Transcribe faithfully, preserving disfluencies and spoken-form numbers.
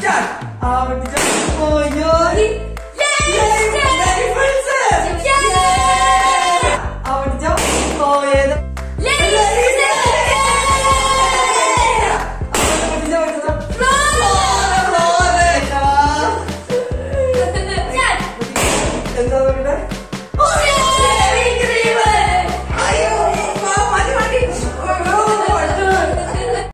start. Our teacher for your Yay! Yay! Yay! Yay! Our teacher for your Yay! Yay! Yay! Our teacher for